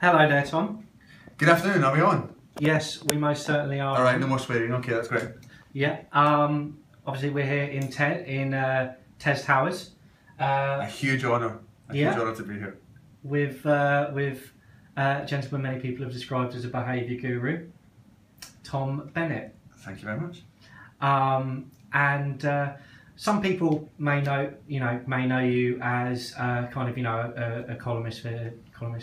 Hello there, Tom. Good afternoon, are we on? Yes, we most certainly are. Alright, no more swearing, okay, that's great. Yeah, obviously we're here in TES Towers. A huge honour, huge honour to be here. With a gentleman many people have described as a behaviour guru, Tom Bennett. Thank you very much. Some people may know you as a columnist for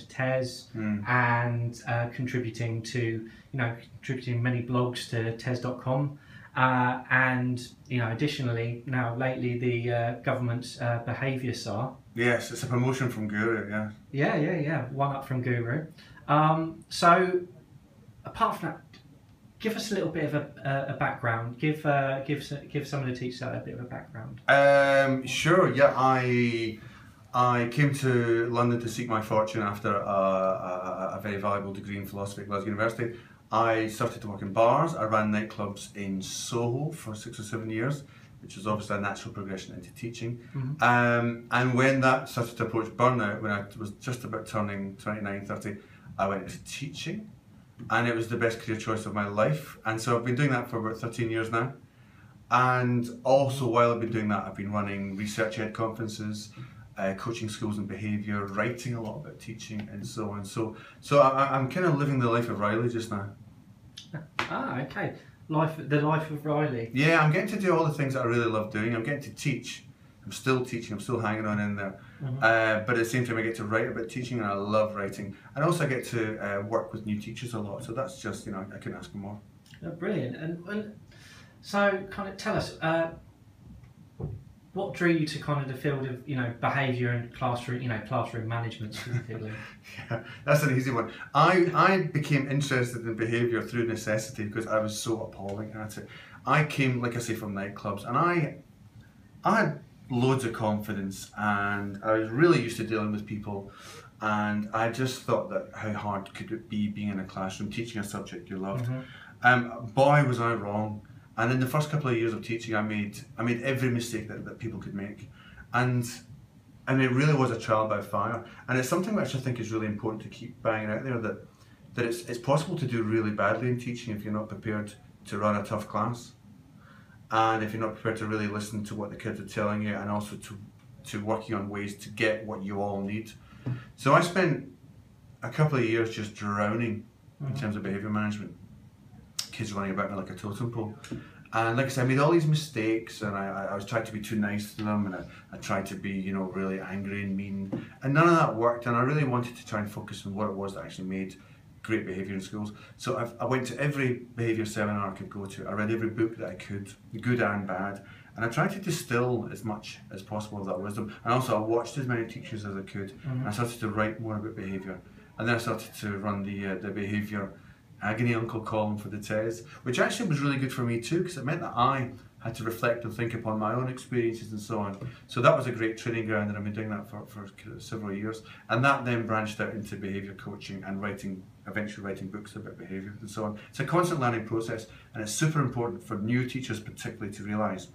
TES, and contributing to many blogs to TES.com, and additionally now lately the government's behaviour SAR. Yes, it's a promotion from Guru. Yeah. Yeah. One up from Guru. So apart from that, give us a little bit of a background. Give some of the teachers a bit of a background. Sure. Yeah, I came to London to seek my fortune after a very valuable degree in philosophy at Glasgow University. I started to work in bars. I ran nightclubs in Soho for 6 or 7 years, which was obviously a natural progression into teaching. Mm-hmm. And when that started to approach burnout, when I was just about turning 29, 30, I went into teaching. And it was the best career choice of my life, and so I've been doing that for about 13 years now. And also while I've been doing that, I've been running ResearchEd conferences, coaching schools and behaviour, writing a lot about teaching and so on. So I'm kind of living the life of Riley just now. Ah, okay. The life of Riley. Yeah, I'm getting to do all the things that I really love doing. I'm getting to teach. I'm still teaching, I'm still hanging on in there. Mm-hmm. But at the same time I get to write about teaching, and I love writing. And also I get to work with new teachers a lot, so that's just, I couldn't ask for more. Oh, brilliant. And so kind of tell us, what drew you to kind of the field of, behaviour and classroom, classroom management specifically? Yeah, that's an easy one. I became interested in behaviour through necessity because I was so appalling at it. I came, like I say, from nightclubs, and I had loads of confidence, and I was really used to dealing with people, and I just thought that how hard could it be being in a classroom teaching a subject you loved. Mm-hmm. Boy was I wrong, and in the first couple of years of teaching I made every mistake that people could make, and it really was a trial by fire. And it's something which I think is really important to keep banging out there, that it's possible to do really badly in teaching if you're not prepared to run a tough class. And if you're not prepared to really listen to what the kids are telling you, and also to working on ways to get what you all need. So I spent a couple of years just drowning in terms of behaviour management. Kids running about me like a totem pole. And like I said, I made all these mistakes, and I was trying to be too nice to them, and I tried to be, really angry and mean. And none of that worked, and I really wanted to try and focus on what it was that actually made great behaviour in schools. So I went to every behaviour seminar I could go to, I read every book that I could, good and bad, and I tried to distill as much as possible of that wisdom. And also I watched as many teachers as I could, and I started to write more about behaviour. And then I started to run the behaviour agony uncle column for the TES, which actually was really good for me too, because it meant that I had to reflect and think upon my own experiences and so on. So that was a great training ground, and I've been doing that for several years. And that then branched out into behaviour coaching and eventually writing books about behaviour and so on. It's a constant learning process, and it's super important for new teachers particularly to realise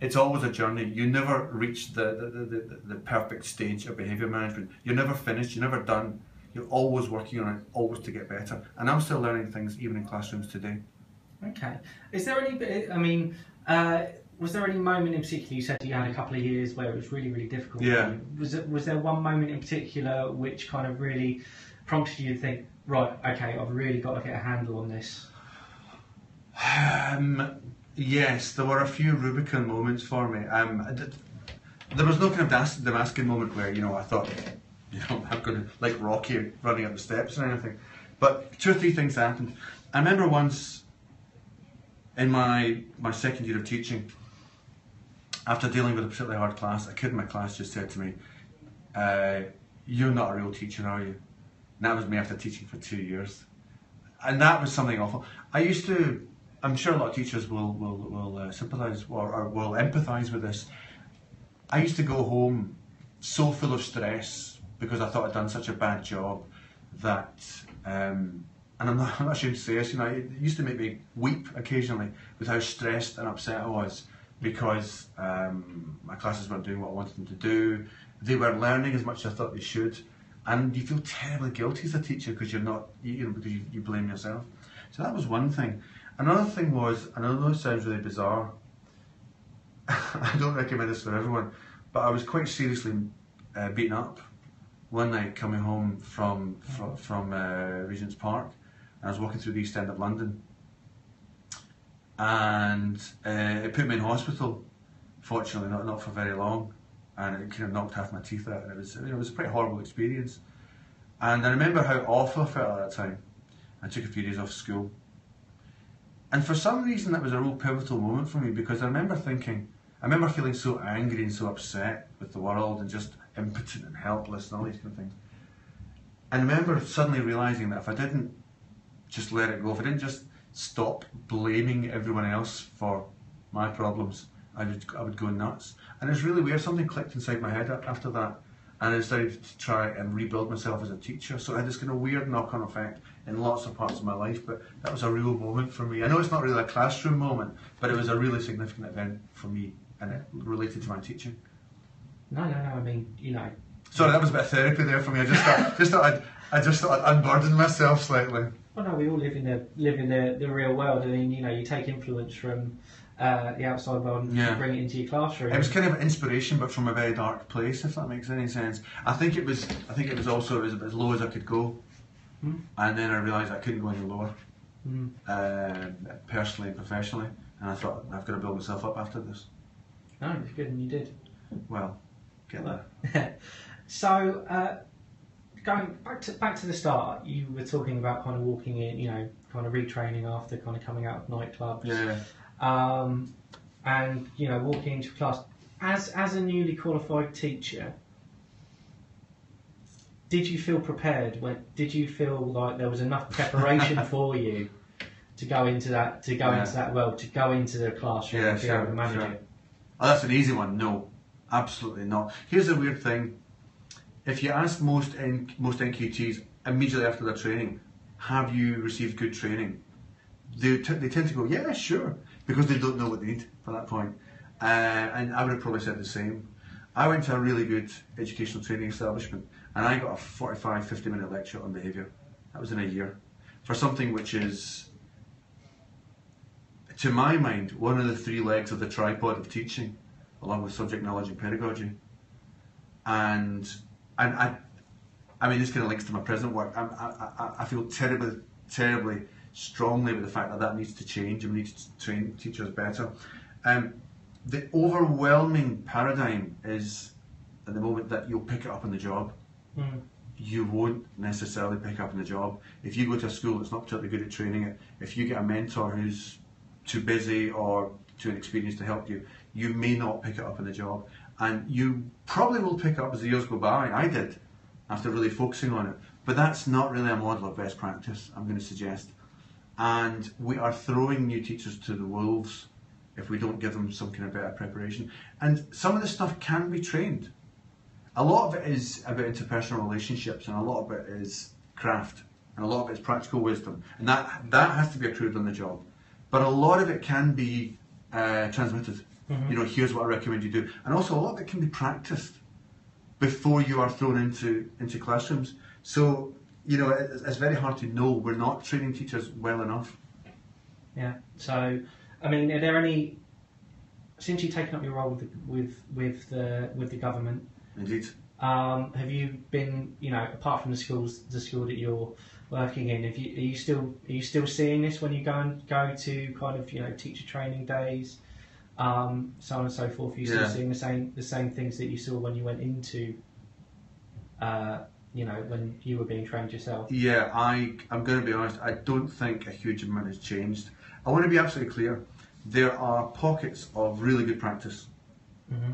it's always a journey. You never reach the perfect stage of behaviour management. You're never finished, you're never done. You're always working on it, always to get better. And I'm still learning things even in classrooms today. Okay. Is there any bit, was there any moment in particular, you said you had a couple of years where it was really, really difficult? Yeah. Was there one moment in particular which kind of really prompted you to think, right, okay, I've really got to get a handle on this? Yes, there were a few Rubicon moments for me. There was no kind of Damascus moment where, I thought, I'm going to, like Rocky running up the steps or anything. But 2 or 3 things happened. I remember once in my second year of teaching, after dealing with a particularly hard class, a kid in my class just said to me, "You're not a real teacher, are you?" And that was me after teaching for 2 years. And that was something awful. I'm sure a lot of teachers will sympathise or will empathise with this. I used to go home so full of stress because I thought I'd done such a bad job that, and I'm not ashamed to say this, it used to make me weep occasionally with how stressed and upset I was because my classes weren't doing what I wanted them to do. They weren't learning as much as I thought they should. and you feel terribly guilty as a teacher because you're not, because you blame yourself. So that was one thing. Another thing was, and I know it sounds really bizarre, I don't recommend this for everyone, but I was quite seriously beaten up one night coming home from Regent's Park, and I was walking through the East End of London, and it put me in hospital. Fortunately, not for very long, and it kind of knocked half my teeth out, and it was a pretty horrible experience. And I remember how awful I felt at that time. I took a few days off school, and for some reason that was a real pivotal moment for me, because I remember thinking, I remember feeling so angry and so upset with the world and just impotent and helpless and all these kind of things. And I remember suddenly realising that if I didn't just let it go, if I didn't just stop blaming everyone else for my problems, I would go nuts. And it's really weird, something clicked inside my head after that, and I decided to try and rebuild myself as a teacher. So I had this kind of weird knock-on effect in lots of parts of my life, but that was a real moment for me. I know it's not really a classroom moment, but it was a really significant event for me, and it related to my teaching. No, I mean, Sorry, that was a bit of therapy there for me. I just thought, I just thought I'd unburden myself slightly. Well, no, we all live in the real world. I mean, you take influence from the outside world and bring it into your classroom. It was kind of inspiration, but from a very dark place, if that makes any sense. I think it was also as low as I could go, and then I realised I couldn't go any lower, personally and professionally. And I thought, I've got to build myself up after this. No, it's good, and you did. Well, get there. So, going back to the start, you were talking about kind of walking in, kind of retraining after kind of coming out of nightclubs. Yeah. And walking into class as a newly qualified teacher. Did you feel prepared? Did you feel like there was enough preparation for you to go into that world, to go into the classroom and be able to manage it? Oh, that's an easy one. No, absolutely not. Here's the weird thing. If you ask most NQTs immediately after their training, have you received good training? They tend to go, yeah, sure, because they don't know what they need by that point. And I would have probably said the same. I went to a really good educational training establishment, and I got a 45, 50-minute lecture on behaviour. That was in a year. For something which is, to my mind, one of the three legs of the tripod of teaching, along with subject knowledge and pedagogy. And I mean, this kind of links to my present work. I feel terribly, terribly strongly with the fact that needs to change, and we need to train teachers better. The overwhelming paradigm is, at the moment, that you'll pick it up on the job. Mm. You won't necessarily pick up on the job. If you go to a school that's not particularly good at training it, if you get a mentor who's too busy or too inexperienced to help you, you may not pick it up in the job. And you probably will pick up as the years go by. I did, after really focusing on it. But that's not really a model of best practice, I'm going to suggest. And we are throwing new teachers to the wolves if we don't give them some kind of better preparation. And some of this stuff can be trained. A lot of it is about interpersonal relationships, and a lot of it is craft, and a lot of it is practical wisdom. And that has to be accrued on the job. But a lot of it can be transmitted. Mm-hmm. Here's what I recommend you do. And also a lot that can be practiced before you are thrown into classrooms. So, it's very hard to know. We're not training teachers well enough. Yeah. So, I mean, are there any, since you've taken up your role with the government? Indeed. Have you been, apart from the school that you're working in, are you still seeing this when you go to kind of, teacher training days? So on and so forth. You're still seeing the same things that you saw when you went into, when you were being trained yourself. Yeah, I'm going to be honest. I don't think a huge amount has changed. I want to be absolutely clear. There are pockets of really good practice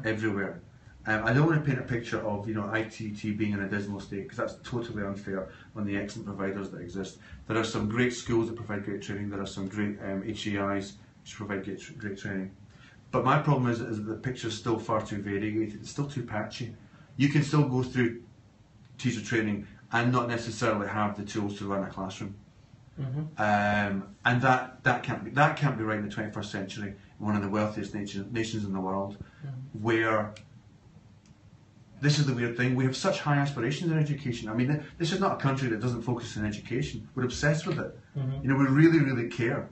everywhere. I don't want to paint a picture of ITT being in a dismal state, because that's totally unfair on the excellent providers that exist. There are some great schools that provide great training. There are some great HEIs which provide great training. But my problem is that the picture is still far too variegated, it's still too patchy. You can still go through teacher training and not necessarily have the tools to run a classroom. Mm-hmm. And that can't be right in the 21st century, one of the wealthiest nations in the world, where this is the weird thing, we have such high aspirations in education. I mean, this is not a country that doesn't focus on education. We're obsessed with it. Mm-hmm. You know, we really, really care.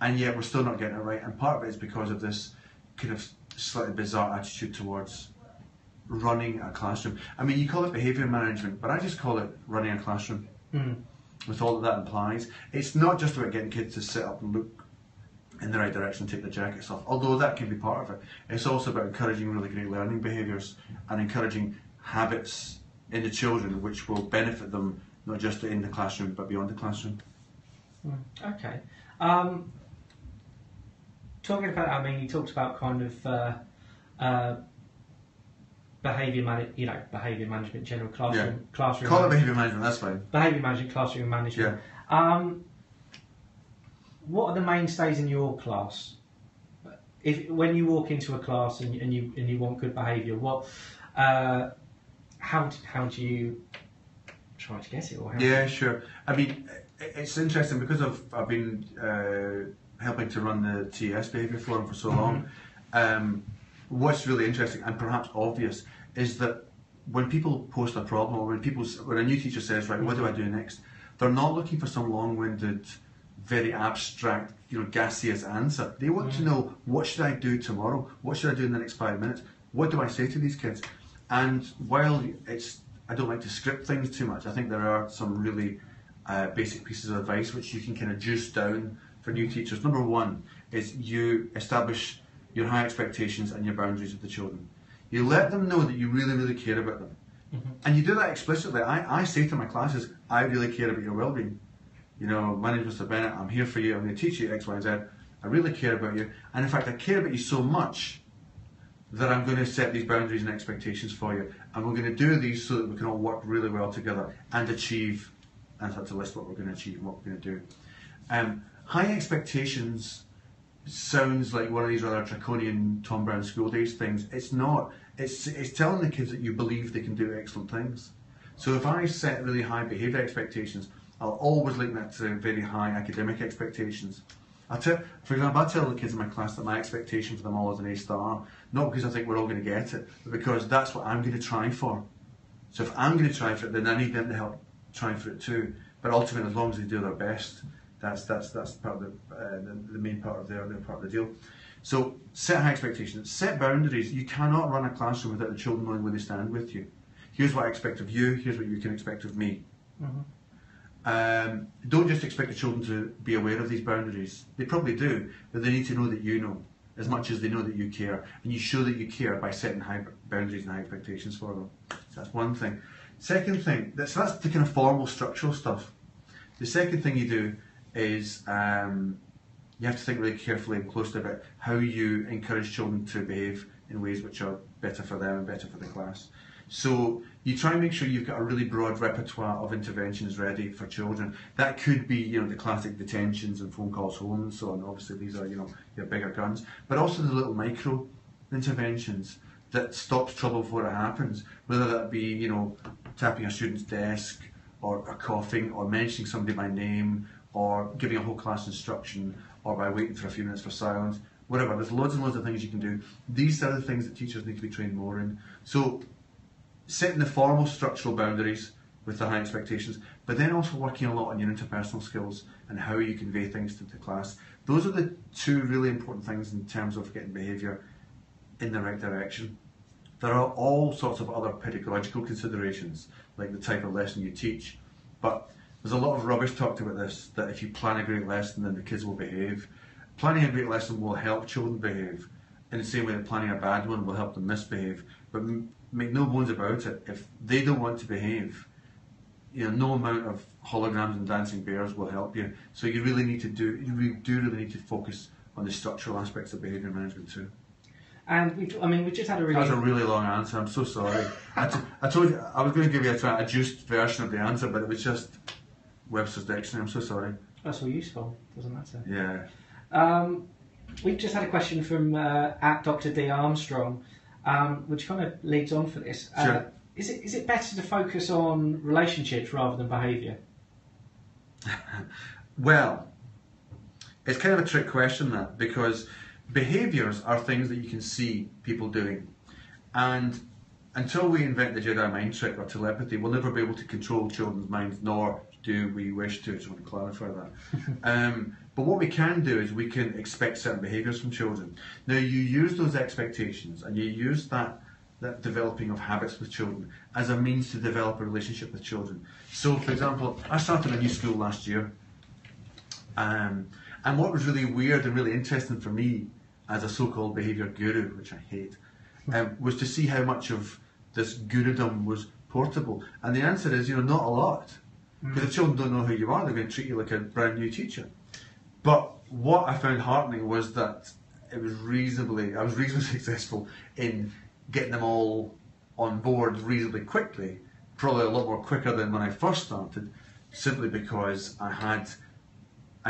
And yet we're still not getting it right. And part of it is because of this kind of slightly bizarre attitude towards running a classroom. I mean, you call it behaviour management, but I just call it running a classroom. Mm. With all that implies. It's not just about getting kids to sit up and look in the right direction and take their jackets off, although that can be part of it. It's also about encouraging really great learning behaviours and encouraging habits in the children which will benefit them not just in the classroom but beyond the classroom. Okay. Talking about, I mean, you talked about kind of behaviour management, general classroom, yeah. Classroom. Call it behaviour management. That's fine. Behaviour management, classroom management. Yeah. What are the mainstays in your class? If when you walk into a class and you want good behaviour, what? How do you try to get it? Or how yeah, sure. I mean, it's interesting because I've been helping to run the TES behaviour forum for so long. What's really interesting and perhaps obvious is that when people post a problem or when a new teacher says, right, what do I do next? They're not looking for some long-winded, very abstract, you know, gaseous answer. They want to know, what should I do tomorrow? What should I do in the next 5 minutes? What do I say to these kids? And while I don't like to script things too much, I think there are some really basic pieces of advice which you can kind of juice down for new teachers. Number one is you establish your high expectations and your boundaries with the children. You let them know that you really, really care about them. Mm-hmm. And you do that explicitly. I say to my classes, I really care about your well-being. You know, my name is Mr. Bennett, I'm here for you, I'm going to teach you X, Y, Z. I really care about you. And in fact, I care about you so much that I'm going to set these boundaries and expectations for you. And we're going to do these so that we can all work really well together and achieve, and start to list what we're going to achieve and what we're going to do. High expectations sounds like one of these rather draconian Tom Brown school days things. It's not. It's telling the kids that you believe they can do excellent things. So if I set really high behaviour expectations, I'll always link that to very high academic expectations. For example, I tell the kids in my class that my expectation for them all is an A-star, not because I think we're all going to get it, but because that's what I'm going to try for. So if I'm going to try for it, then I need them to help try for it too. But ultimately, as long as they do their best, that's part of the main part of their part of the deal. So set high expectations, set boundaries. You cannot run a classroom without the children knowing where they stand with you. Here's what I expect of you. Here's what you can expect of me. Mm-hmm. Don't just expect the children to be aware of these boundaries. They probably do, but they need to know that you know as much as they know that you care, and you show that you care by setting high boundaries and high expectations for them. So that's one thing. Second thing. So that's the kind of formal structural stuff. The second thing you do is you have to think really carefully and closely about how you encourage children to behave in ways which are better for them and better for the class. So you try and make sure you've got a really broad repertoire of interventions ready for children. That could be, you know, the classic detentions and phone calls home and so on. Obviously these are, you know, your bigger guns, but also the little micro interventions that stops trouble before it happens, whether that be, you know, tapping a student's desk or coughing or mentioning somebody by name, or giving a whole class instruction, or by waiting for a few minutes for silence, whatever. There's loads and loads of things you can do. These are the things that teachers need to be trained more in. So setting the formal structural boundaries with the high expectations, but then also working a lot on your interpersonal skills and how you convey things to the class. Those are the two really important things in terms of getting behaviour in the right direction. There are all sorts of other pedagogical considerations, like the type of lesson you teach, but there's a lot of rubbish talked about this, that if you plan a great lesson, then the kids will behave. Planning a great lesson will help children behave, in the same way that planning a bad one will help them misbehave. But make no bones about it, if they don't want to behave, you know, no amount of holograms and dancing bears will help you. So you really need to really need to focus on the structural aspects of behaviour management too. And we just had a really... That was a really long answer, I'm so sorry. I told you, I was going to give you a juiced version of the answer, but it was just... Webster's Dictionary, I'm so sorry. That's all useful, doesn't matter. Yeah. We've just had a question from at Dr. D Armstrong, which kind of leads on for this. Sure. Is it better to focus on relationships rather than behaviour? Well, it's kind of a trick question, that, because behaviours are things that you can see people doing. And until we invent the Jedi mind trick or telepathy, we'll never be able to control children's minds, nor do we wish to. I just want to clarify that. But what we can do is we can expect certain behaviours from children. Now, you use those expectations and you use that developing of habits with children as a means to develop a relationship with children. So, for example, I started a new school last year, and what was really weird and really interesting for me as a so-called behaviour guru, which I hate, was to see how much of this gurudom was portable. And the answer is, you know, not a lot. Because the children don't know who you are, they're going to treat you like a brand new teacher. But what I found heartening was that it was I was reasonably successful in getting them all on board reasonably quickly, probably a lot more quicker than when I first started, simply because I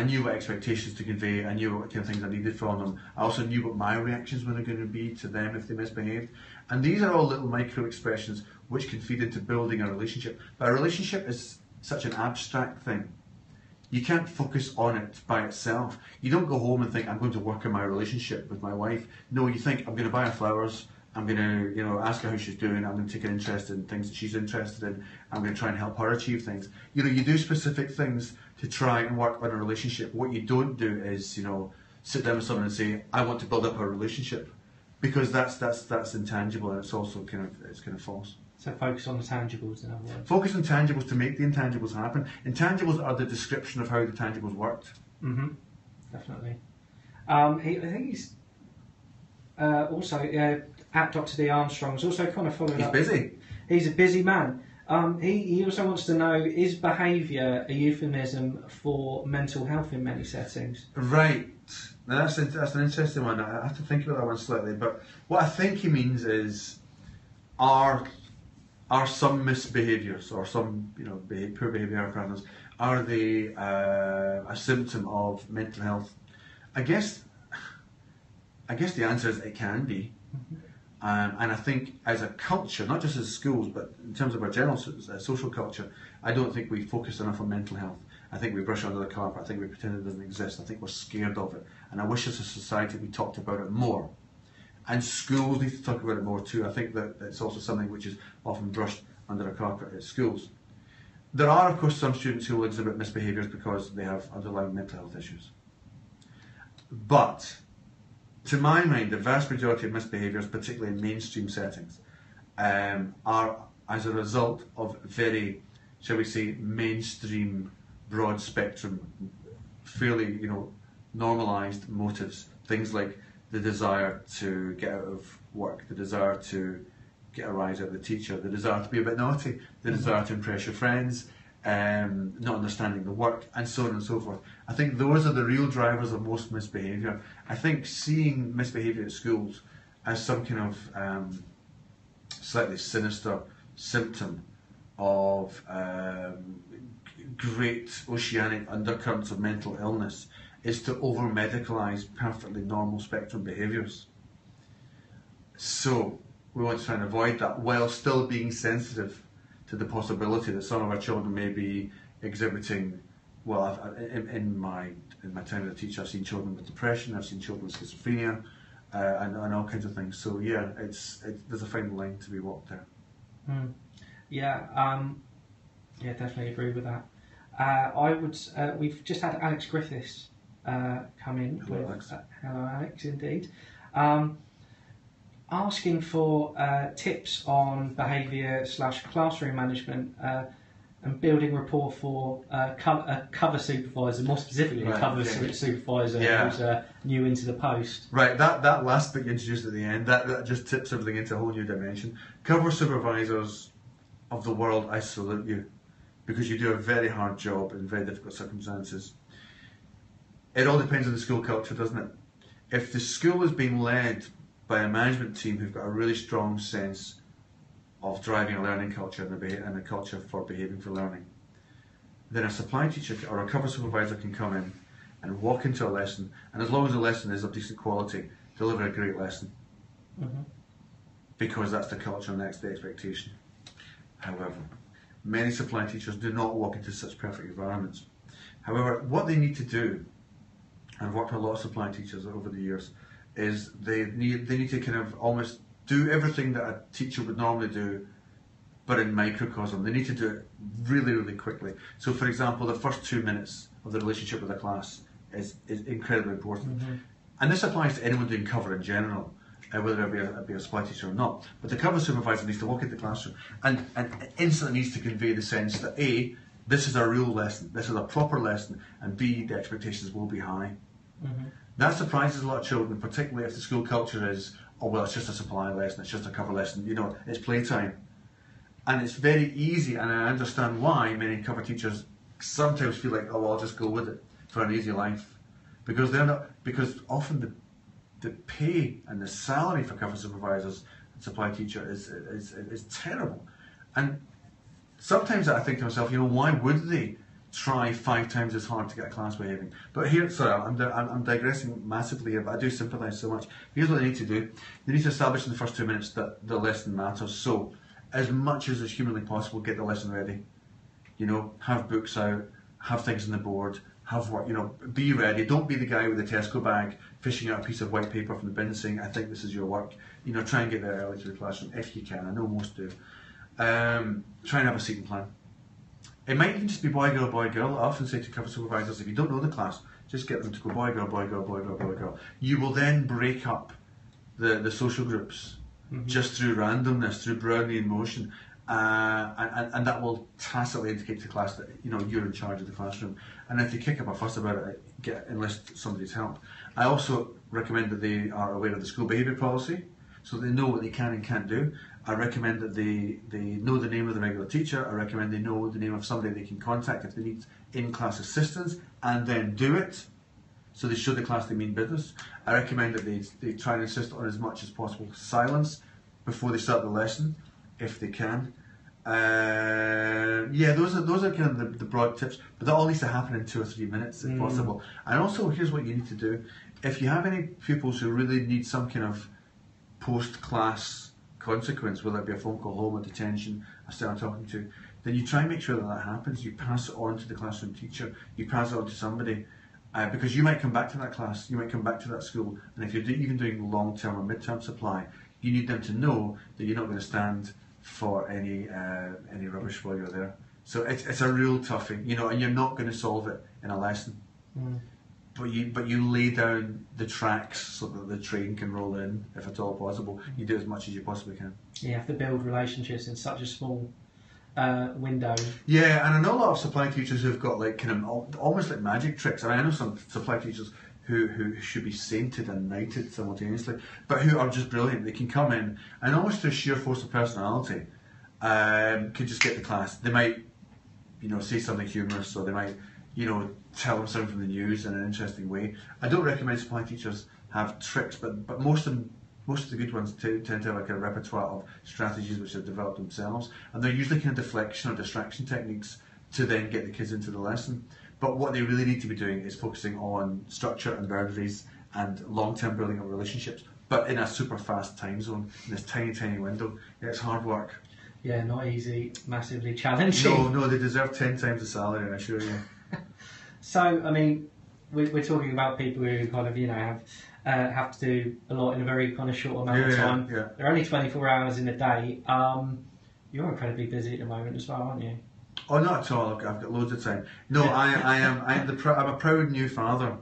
knew what expectations to convey, I knew what kind of things I needed from them. I also knew what my reactions were going to be to them if they misbehaved. And these are all little micro expressions which can feed into building a relationship. But a relationship is such an abstract thing. You can't focus on it by itself. You don't go home and think, I'm going to work on my relationship with my wife. No, you think, I'm going to buy her flowers, I'm going to, you know, ask her how she's doing, I'm going to take an interest in things that she's interested in, I'm going to try and help her achieve things. You know, you do specific things to try and work on a relationship. What you don't do is, you know, sit down with someone and say, I want to build up a relationship, because that's intangible, and it's also kind of false. So focus on the tangibles, in other words. Focus on tangibles to make the intangibles happen. Intangibles are the description of how the tangibles worked. Mm-hmm. Definitely. I think he's also... at Dr. D Armstrong's also kind of following up. He's busy. He's a busy man. He also wants to know, is behaviour a euphemism for mental health in many settings? Right. Now that's an interesting one. I have to think about that one slightly. But what I think he means is, are some misbehaviours or some poor behaviour patterns, are they a symptom of mental health? I guess the answer is it can be. And I think as a culture, not just as schools, but in terms of our general social culture, I don't think we focus enough on mental health. I think we brush it under the carpet. I think we pretend it doesn't exist. I think we're scared of it. And I wish as a society we talked about it more. And schools need to talk about it more too. I think that it's also something which is often brushed under a carpet at schools. There are, of course, some students who will exhibit misbehaviours because they have underlying mental health issues. But to my mind, the vast majority of misbehaviours, particularly in mainstream settings, are as a result of very, shall we say, mainstream, broad spectrum, fairly, normalised motives. Things like the desire to get out of work, the desire to get a rise out of the teacher, the desire to be a bit naughty, the desire to impress your friends, not understanding the work, and so on and so forth. I think those are the real drivers of most misbehaviour. I think seeing misbehaviour at schools as some kind of slightly sinister symptom of great oceanic undercurrents of mental illness is to over-medicalise perfectly normal spectrum behaviours. So we want to try and avoid that while still being sensitive to the possibility that some of our children may be exhibiting, well, in my time as a teacher, I've seen children with depression, I've seen children with schizophrenia, and all kinds of things. So yeah, there's a fine line to be walked there. Mm. Yeah, yeah, definitely agree with that. We've just had Alex Griffiths come in. Hello, with, Alex. Hello, Alex, indeed. Asking for tips on behaviour/classroom management and building rapport for a cover supervisor, more specifically, right, a cover supervisor who's new into the post. Right, that last bit you introduced at the end, that just tips everything into a whole new dimension. Cover supervisors of the world, I salute you, because you do a very hard job in very difficult circumstances. It all depends on the school culture, doesn't it? If the school is being led by a management team who've got a really strong sense of driving a learning culture and a culture for behaving for learning, then a supply teacher or a cover supervisor can come in and walk into a lesson, and as long as the lesson is of decent quality, deliver a great lesson. Mm-hmm. Because that's the culture and that's the expectation. However, many supply teachers do not walk into such perfect environments. However, what they need to do, I've worked with a lot of supply teachers over the years, is they need to kind of almost do everything that a teacher would normally do, but in microcosm. They need to do it really, really quickly. So, for example, the first 2 minutes of the relationship with the class is incredibly important. Mm-hmm. And this applies to anyone doing cover in general, whether it be a supply teacher or not. But the cover supervisor needs to walk into the classroom and instantly needs to convey the sense that A, this is a real lesson, this is a proper lesson, and B, the expectations will be high. Mm-hmm. That surprises a lot of children, particularly if the school culture is, oh, well, it's just a supply lesson, it's just a cover lesson, you know, it's playtime. And it's very easy, and I understand why many cover teachers sometimes feel like, oh, well, I'll just go with it for an easy life. Because they're not, because often the pay and the salary for cover supervisors and supply teacher is terrible. And sometimes I think to myself, you know, why would they try 5 times as hard to get a class behaving? But here, sorry, I'm digressing massively here, but I do sympathise so much. Here's what they need to do. They need to establish in the first 2 minutes that the lesson matters. So, as much as is humanly possible, get the lesson ready. You know, have books out, have things on the board, have work, you know, be ready. Don't be the guy with the Tesco bag fishing out a piece of white paper from the bin saying, I think this is your work. You know, try and get there early to the classroom if you can. I know most do. Try and have a seating plan. It might even just be boy, girl, boy, girl. I often say to cover supervisors, if you don't know the class, just get them to go boy, girl, boy, girl, boy, girl, boy, girl. You will then break up the social groups. Mm-hmm. Just through randomness, through Brownian motion, and that will tacitly indicate to class that, you know, you're in charge of the classroom. And if they kick up a fuss about it, enlist somebody's help. I also recommend that they are aware of the school behaviour policy, so they know what they can and can't do. I recommend that they know the name of the regular teacher. I recommend they know the name of somebody they can contact if they need in-class assistance, and then do it. So they show the class they mean business. I recommend that they try and insist on as much as possible silence before they start the lesson, if they can. Yeah, those are kind of the broad tips, but that all needs to happen in 2 or 3 minutes if possible. And also, here's what you need to do. If you have any pupils who really need some kind of post-class consequence, whether it be a phone call home, a detention, a student talking to, then you try and make sure that happens. You pass it on to the classroom teacher, you pass it on to somebody. Because you might come back to that class, you might come back to that school, and if you're even doing long-term or mid-term supply, you need them to know that you're not going to stand for any rubbish while you're there. So it's a real toughie, you know, and you're not going to solve it in a lesson. Mm. But you lay down the tracks so that the train can roll in, if at all possible. You do as much as you possibly can. You have to build relationships in such a small window. Yeah, and I know a lot of supply teachers who've got like kind of almost like magic tricks. I mean, I know some supply teachers who should be sainted and knighted simultaneously, but who are just brilliant. They can come in and almost through sheer force of personality can just get the class. They might, you know, say something humorous, or they might, you know, tell them something from the news in an interesting way. I don't recommend supply teachers have tricks, but most of them. Most of the good ones tend to have like a repertoire of strategies which they've developed themselves, and they're usually kind of deflection or distraction techniques to then get the kids into the lesson. But what they really need to be doing is focusing on structure and boundaries and long-term building of relationships, but in a super fast time zone, in this tiny, tiny window. Yeah, it's hard work. Yeah, not easy, massively challenging. No, they deserve 10 times the salary, I assure you. So, I mean, we're talking about people who kind of, you know, have to do a lot in a very kind of short amount of time. Yeah. There are only 24 hours in a day. You're incredibly busy at the moment as well, aren't you? Oh, not at all. I've got loads of time. No, I'm a proud new father,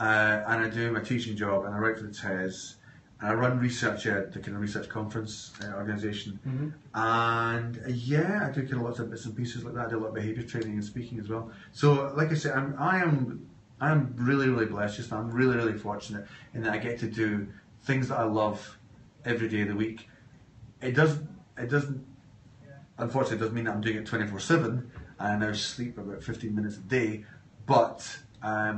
and I do my teaching job, and I write for the TES, and I run ResearchEd, the kind of research conference organisation. Mm-hmm. And yeah, I do kind of lots of bits and pieces like that. I do a lot of behaviour training and speaking as well. So, like I say, I am really, really blessed just now. I'm really, really fortunate in that I get to do things that I love every day of the week. It doesn't, unfortunately, it doesn't mean that I'm doing it 24/7. I now sleep about 15 minutes a day, but I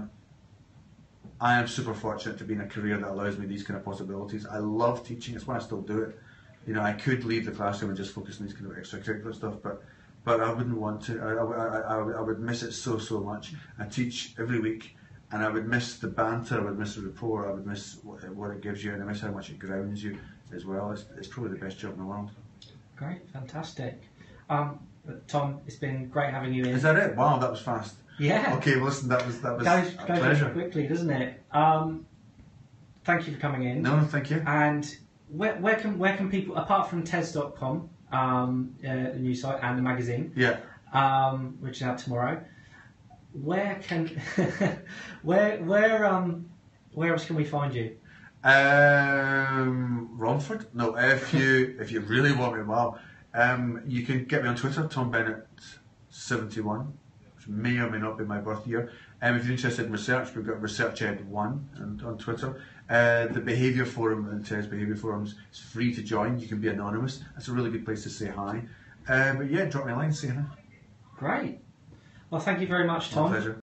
am super fortunate to be in a career that allows me these kind of possibilities. I love teaching. It's why I still do it. You know, I could leave the classroom and just focus on these kind of extracurricular stuff, but I wouldn't want to. I would miss it so much. I teach every week, and I would miss the banter, I would miss the rapport, I would miss what it gives you, and I miss how much it grounds you as well. It's probably the best job in the world. Great, fantastic. Tom, it's been great having you in. Is that it? Wow, that was fast. Yeah. Okay, well, listen, that was a pleasure. Goes quickly, doesn't it? Thank you for coming in. No, thank you. And where can people, apart from tes.com, the news site and the magazine, yeah, which is out tomorrow, where else can we find you? Romford? No, if you really want me, well, you can get me on Twitter, Tom Bennett 71, which may or may not be my birth year. If you're interested in research, we've got ResearchEd1 on Twitter. The Behaviour Forum and TES Behaviour Forums is free to join. You can be anonymous. That's a really good place to say hi. But yeah, drop me a line, say hi. Great. Well, thank you very much, Tom. My pleasure.